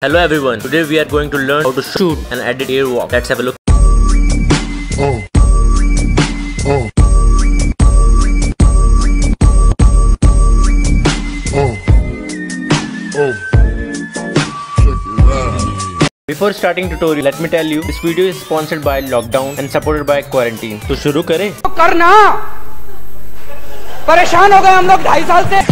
Hello everyone, today we are going to learn how to shoot and edit AIR WALK. Let's have a look. Before starting tutorial, let me tell you, this video is sponsored by lockdown and supported by quarantine. So shuru kare. Karna! परेशान हो गए हम लोग 2.5 साल से.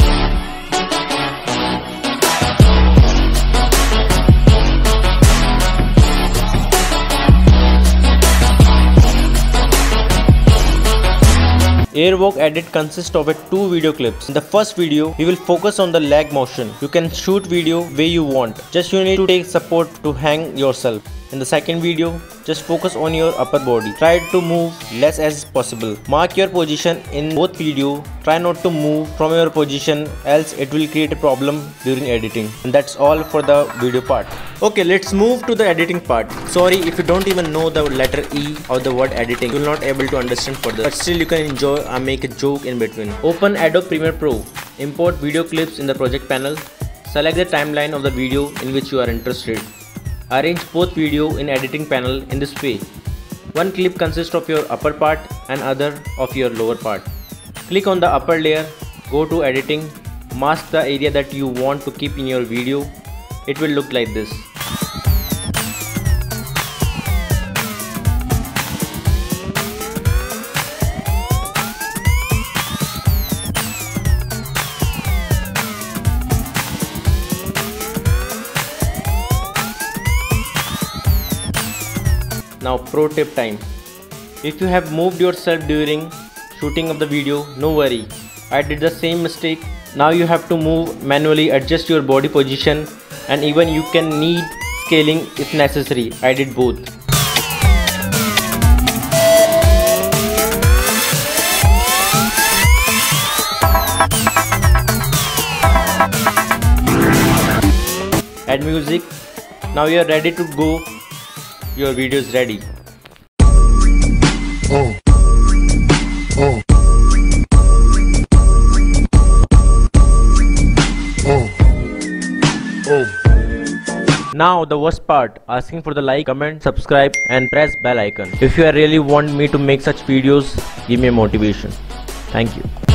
AIR WALK edit consists of two video clips. In the first video, we will focus on the lag motion. You can shoot video where you want. Just you need to take support to hang yourself. In the second video, just focus on your upper body. Try to move less as possible. Mark your position in both video. Try not to move from your position, else it will create a problem during editing. And that's all for the video part. Okay, let's move to the editing part. Sorry if you don't even know the letter E or the word editing, you'll not able to understand further. But still you can enjoy and make a joke in between. Open Adobe Premiere Pro. Import video clips in the project panel. Select the timeline of the video in which you are interested. Arrange both video in editing panel in this way. One clip consists of your upper part and other of your lower part. Click on the upper layer, go to editing, mask the area that you want to keep in your video. It will look like this. Now pro tip time. If you have moved yourself during shooting of the video, no worry. I did the same mistake. Now you have to move manually, adjust your body position, and even you can need scaling if necessary. I did both. Add music. Now you are ready to go. Your video is ready. Now the worst part, asking for the like, comment, subscribe and press bell icon. If you really want me to make such videos, give me motivation. Thank you.